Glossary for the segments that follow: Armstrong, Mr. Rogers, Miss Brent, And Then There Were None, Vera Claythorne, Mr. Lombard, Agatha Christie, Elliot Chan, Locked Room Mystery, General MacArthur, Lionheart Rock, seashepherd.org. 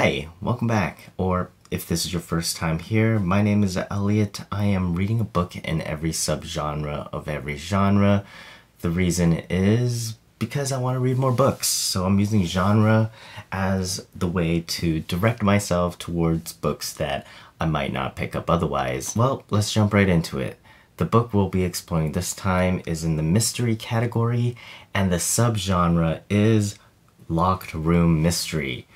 Hi, welcome back, or if this is your first time here, my name is Elliot. I am reading a book in every subgenre of every genre. The reason is because I want to read more books, so I'm using genre as the way to direct myself towards books that I might not pick up otherwise. Well, let's jump right into it. The book we'll be exploring this time is in the mystery category, and the subgenre is locked room mystery.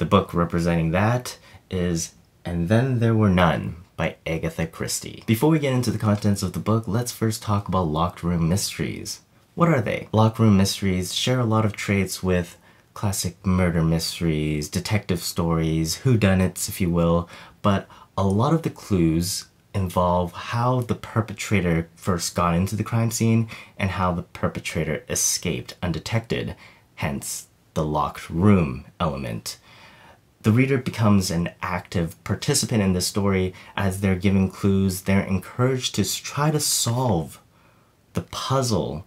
The book representing that is And Then There Were None by Agatha Christie. Before we get into the contents of the book, let's first talk about locked room mysteries. What are they? Locked room mysteries share a lot of traits with classic murder mysteries, detective stories, whodunits, if you will, but a lot of the clues involve how the perpetrator first got into the crime scene and how the perpetrator escaped undetected, hence the locked room element. The reader becomes an active participant in the story. As they're given clues, they're encouraged to try to solve the puzzle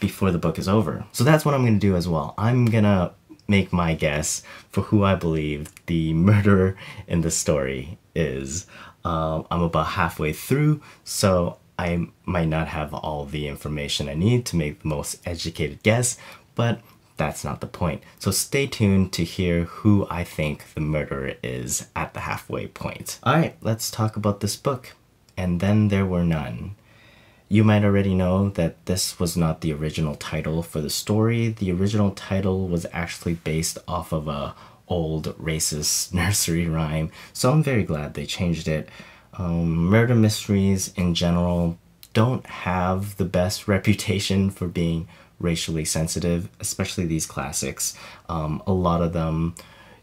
before the book is over. So that's what I'm going to do as well. I'm going to make my guess for who I believe the murderer in the story is. I'm about halfway through, so I might not have all the information I need to make the most educated guess, but that's not the point. So stay tuned to hear who I think the murderer is at the halfway point. Alright, let's talk about this book, And Then There Were None. You might already know that this was not the original title for the story. The original title was actually based off of an old racist nursery rhyme, so I'm very glad they changed it. Murder mysteries in general don't have the best reputation for being racially sensitive, especially these classics. A lot of them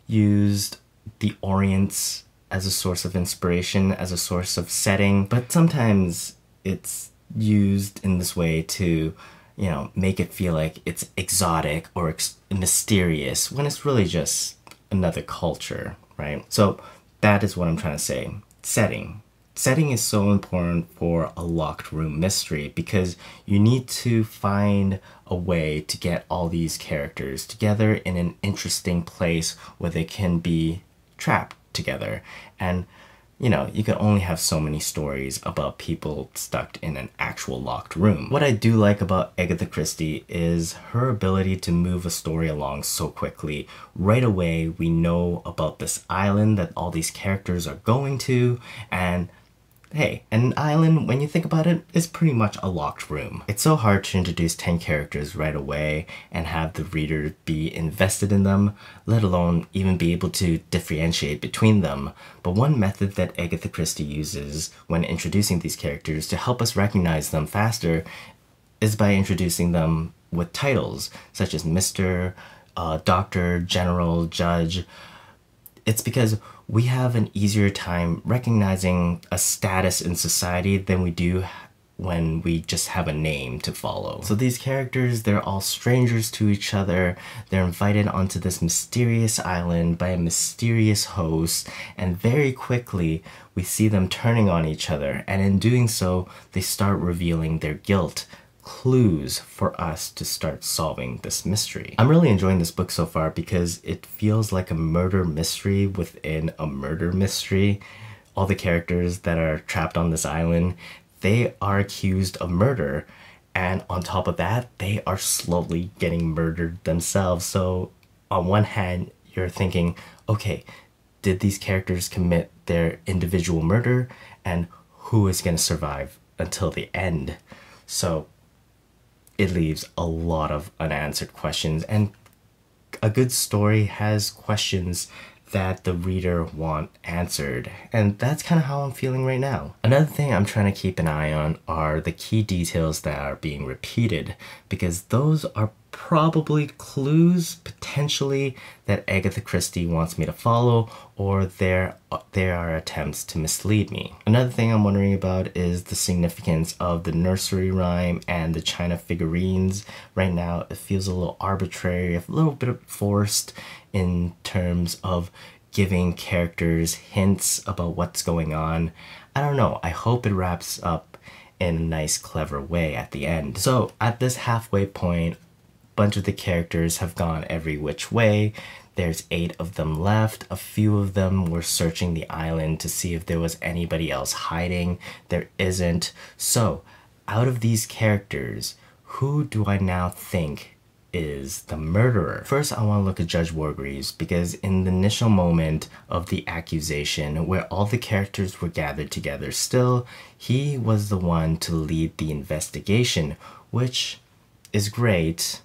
used the Orient as a source of inspiration, as a source of setting, but sometimes it's used in this way to, you know, make it feel like it's exotic or mysterious when it's really just another culture, right? So that is what I'm trying to say. Setting. Setting is so important for a locked room mystery because you need to find a way to get all these characters together in an interesting place where they can be trapped together. And, you know, you can only have so many stories about people stuck in an actual locked room. What I do like about Agatha Christie is her ability to move a story along so quickly. Right away, we know about this island that all these characters are going to, and hey, an island, when you think about it, is pretty much a locked room. It's so hard to introduce 10 characters right away and have the reader be invested in them, let alone even be able to differentiate between them. But one method that Agatha Christie uses when introducing these characters to help us recognize them faster is by introducing them with titles such as Mr., Doctor, General, Judge. It's because we have an easier time recognizing a status in society than we do when we just have a name to follow. So these characters, they're all strangers to each other. They're invited onto this mysterious island by a mysterious host, and very quickly we see them turning on each other, and in doing so, they start revealing their guilt. Clues for us to start solving this mystery. I'm really enjoying this book so far because it feels like a murder mystery within a murder mystery. All the characters that are trapped on this island, they are accused of murder, and on top of that, they are slowly getting murdered themselves. So on one hand, you're thinking, okay, did these characters commit their individual murder, and who is going to survive until the end? So it leaves a lot of unanswered questions, and a good story has questions that the reader wants answered, and that's kind of how I'm feeling right now. Another thing I'm trying to keep an eye on are the key details that are being repeated, because those are probably clues, potentially, that Agatha Christie wants me to follow, or there are attempts to mislead me. Another thing I'm wondering about is the significance of the nursery rhyme and the china figurines. Right now, it feels a little arbitrary, a little bit forced in terms of giving characters hints about what's going on. I don't know. I hope it wraps up in a nice, clever way at the end. So at this halfway point, bunch of the characters have gone every which way. There's 8 of them left. A few of them were searching the island to see if there was anybody else hiding. There isn't. So, out of these characters, who do I now think is the murderer? First, I want to look at Judge Wargrave's, because in the initial moment of the accusation where all the characters were gathered together still, he was the one to lead the investigation, which is great,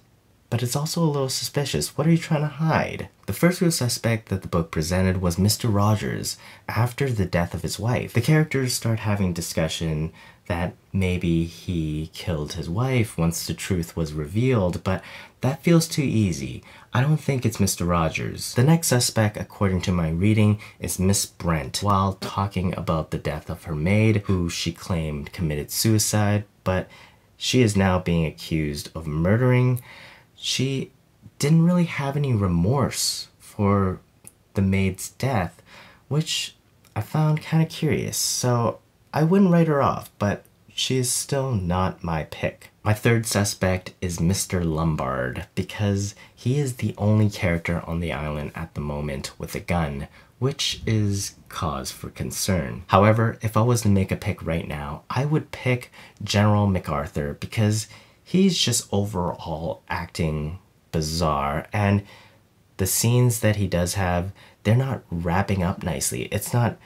but it's also a little suspicious. What are you trying to hide? The first real suspect that the book presented was Mr. Rogers after the death of his wife. The characters start having discussion that maybe he killed his wife once the truth was revealed, but that feels too easy. I don't think it's Mr. Rogers. The next suspect, according to my reading, is Miss Brent, while talking about the death of her maid, who she claimed committed suicide, but she is now being accused of murdering. She didn't really have any remorse for the maid's death, which I found kind of curious, so I wouldn't write her off, but she is still not my pick. My third suspect is Mr. Lombard, because he is the only character on the island at the moment with a gun, which is cause for concern. However, if I was to make a pick right now, I would pick General MacArthur, because he's just overall acting bizarre, and the scenes that he does have, they're not wrapping up nicely. It's not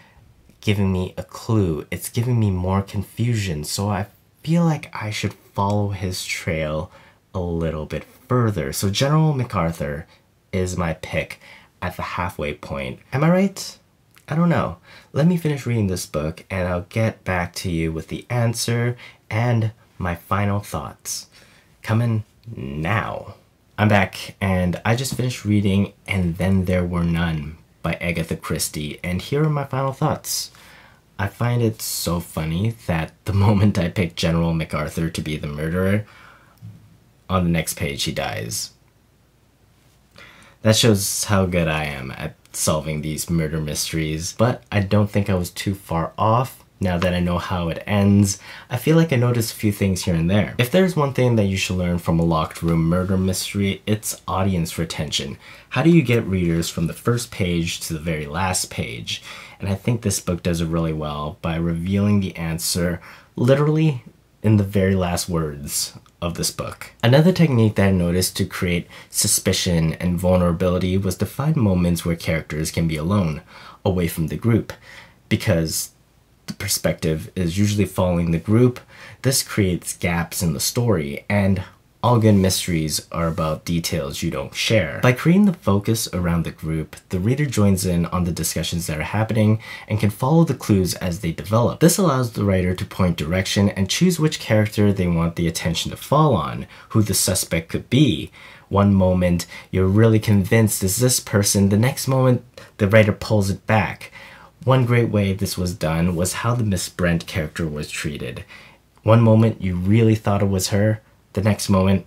giving me a clue, it's giving me more confusion, so I feel like I should follow his trail a little bit further. So General MacArthur is my pick at the halfway point. Am I right? I don't know. Let me finish reading this book and I'll get back to you with the answer and my final thoughts. Coming now. I'm back, and I just finished reading And Then There Were None by Agatha Christie, and here are my final thoughts. I find it so funny that the moment I picked General MacArthur to be the murderer, on the next page he dies. That shows how good I am at solving these murder mysteries, but I don't think I was too far off. Now that I know how it ends, I feel like I noticed a few things here and there. If there's one thing that you should learn from a locked room murder mystery, it's audience retention. How do you get readers from the first page to the very last page? And I think this book does it really well by revealing the answer literally in the very last words of this book. Another technique that I noticed to create suspicion and vulnerability was to find moments where characters can be alone, away from the group, because the perspective is usually following the group. This creates gaps in the story, and all good mysteries are about details you don't share. By creating the focus around the group, the reader joins in on the discussions that are happening and can follow the clues as they develop. This allows the writer to point direction and choose which character they want the attention to fall on, who the suspect could be. One moment, you're really convinced it's this person, the next moment, the writer pulls it back. One great way this was done was how the Miss Brent character was treated. One moment you really thought it was her, the next moment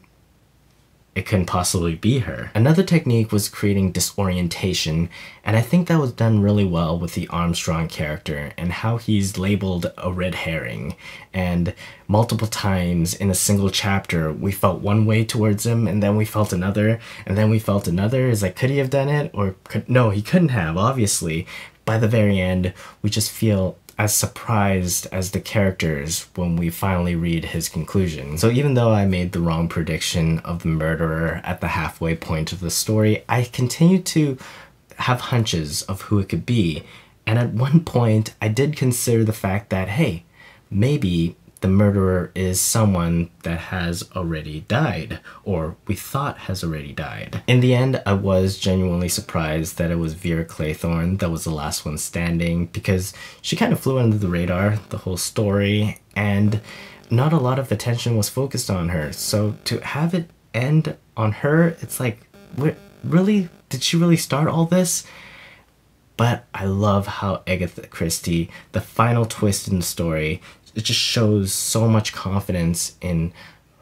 it couldn't possibly be her. Another technique was creating disorientation, and I think that was done really well with the Armstrong character and how he's labeled a red herring. And multiple times in a single chapter, we felt one way towards him, and then we felt another, and then we felt another. It's like, could he have done it? Or could, no, he couldn't have, obviously. By the very end, we just feel as surprised as the characters when we finally read his conclusion. So even though I made the wrong prediction of the murderer at the halfway point of the story, I continued to have hunches of who it could be. And at one point, I did consider the fact that, hey, maybe the murderer is someone that has already died, or we thought has already died. In the end, I was genuinely surprised that it was Vera Claythorne that was the last one standing, because she kind of flew under the radar the whole story, and not a lot of attention was focused on her. So to have it end on her, it's like, what, really? Did she really start all this? But I love how Agatha Christie, the final twist in the story, it just shows so much confidence in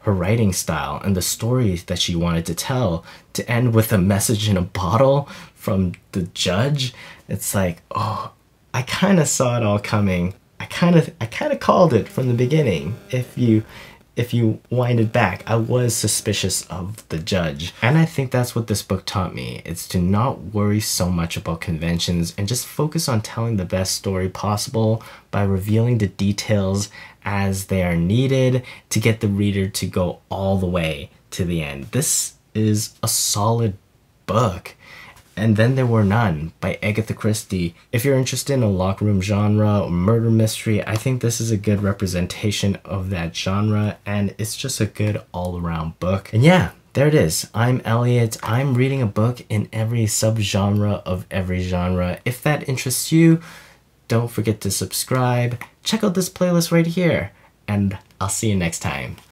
her writing style and the story that she wanted to tell. To end with a message in a bottle from the judge, it's like, oh, I kind of saw it all coming. I kind of called it from the beginning. If you if you wind it back, I was suspicious of the judge. And I think that's what this book taught me. It's to not worry so much about conventions and just focus on telling the best story possible by revealing the details as they are needed to get the reader to go all the way to the end. This is a solid book. And Then There Were None by Agatha Christie. If you're interested in a locker room genre or murder mystery, I think this is a good representation of that genre, and it's just a good all-around book. And yeah, there it is. I'm Elliot. I'm reading a book in every subgenre of every genre. If that interests you, don't forget to subscribe. Check out this playlist right here, and I'll see you next time.